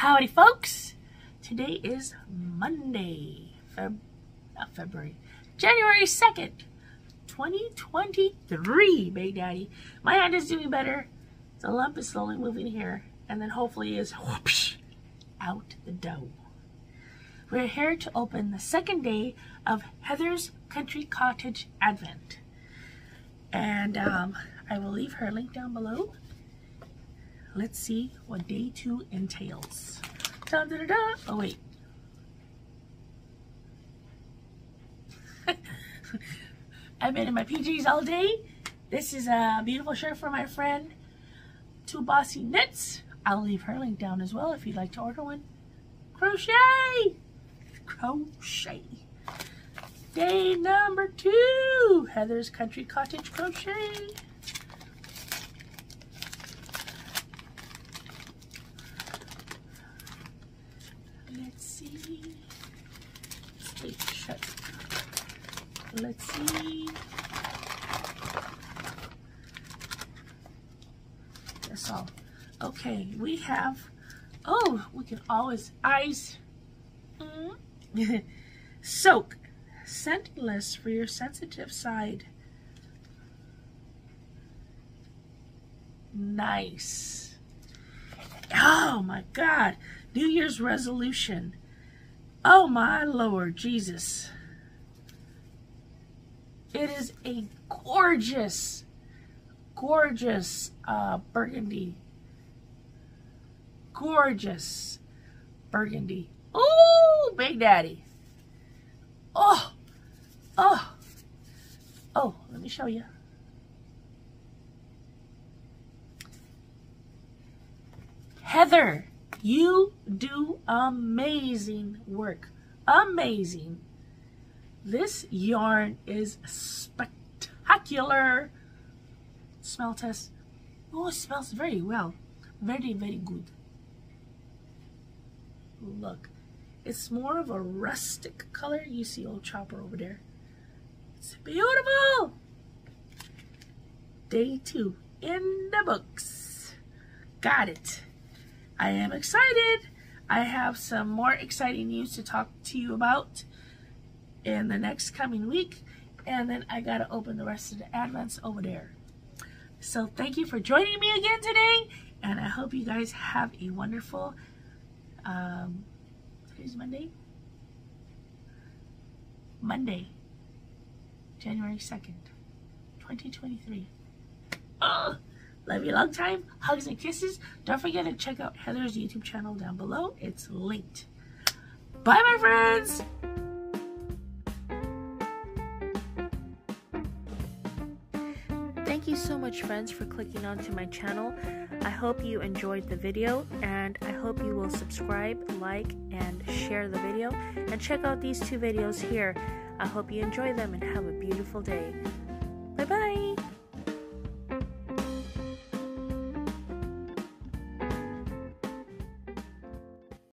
Howdy folks, today is Monday, January 2nd, 2023, Big Daddy. My hand is doing better. The lump is slowly moving here and then hopefully is whoops, out the dough. We're here to open the second day of Heather's Country Cottage Advent. And I will leave her link down below. Let's see what day 2 entails. Da, da, da, da. Oh wait. I've been in my PJs all day. This is a beautiful shirt from my friend 2BossayKnits. I'll leave her link down as well if you'd like to order one. Crochet. Day number 2, Heather's Country Cottage crochet. Let's see. Stay shut. Let's see. That's all. Okay, we have. Oh, we can always ice. Soak. Scentless for your sensitive side. Nice. Oh my God. New Year's resolution. Oh my Lord Jesus. It is a gorgeous, gorgeous burgundy. Gorgeous burgundy. Ooh, Big Daddy. Oh. Oh, oh, let me show you. Heather, you do amazing work. Amazing. This yarn is spectacular. Smell test. Oh, it smells very well. Very, very good. Look, it's more of a rustic color. You see old Chopper over there. It's beautiful. Day 2 in the books. Got it. I am excited. I have some more exciting news to talk to you about in the next coming week. And then I got to open the rest of the advents over there. So thank you for joining me again today. And I hope you guys have a wonderful, today's Monday. Monday. January 2nd, 2023. Oh, love you a long time. Hugs and kisses. Don't forget to check out Heather's YouTube channel down below. It's linked. Bye, my friends. Thank you so much, friends, for clicking onto my channel. I hope you enjoyed the video, and I hope you will subscribe, like, and share the video. And check out these 2 videos here. I hope you enjoy them and have a beautiful day. Bye-bye!